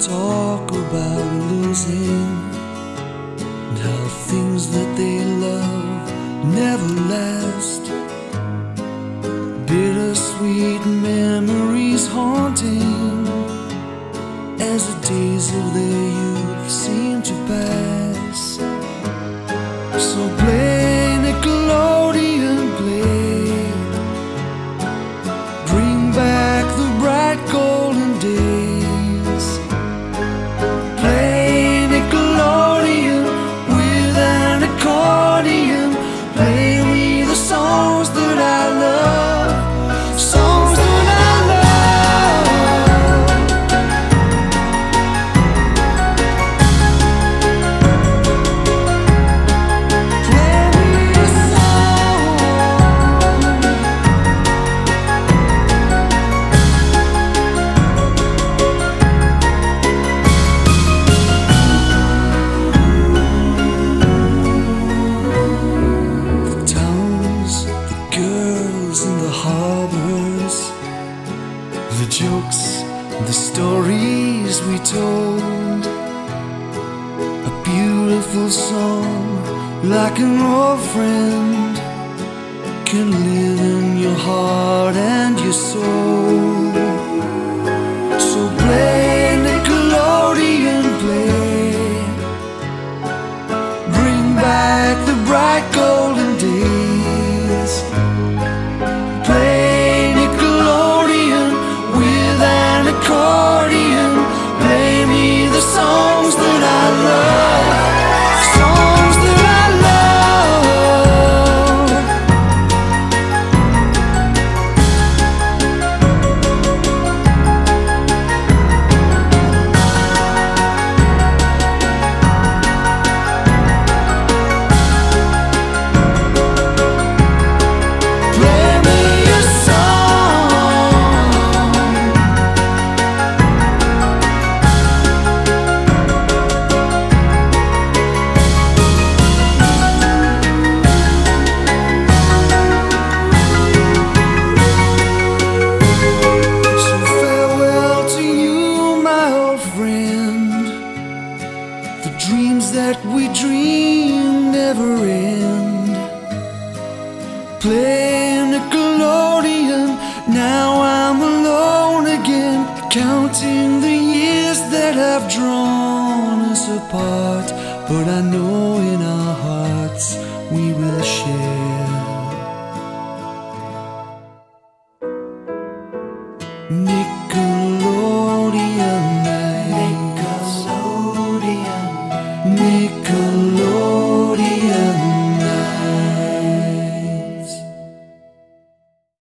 talk about losing and how things that they love never last. Bittersweet memories haunting as the days of their youth seem to pass. So play Nickelodeon, play, bring back the bright golden days. Play Nickelodeon with an accordion, play me the songs that I love. The jokes, the stories we told, a beautiful song like an old friend can live in your heart and your soul. So play Nickelodeon, play, bring back the bright golden days. Accordion, play me the songs that I love, songs that I love. Play me a song. The dreams that we dream never end. Play Nickelodeon, now I'm alone again, counting the years that have drawn us apart, but I know in our hearts we will share.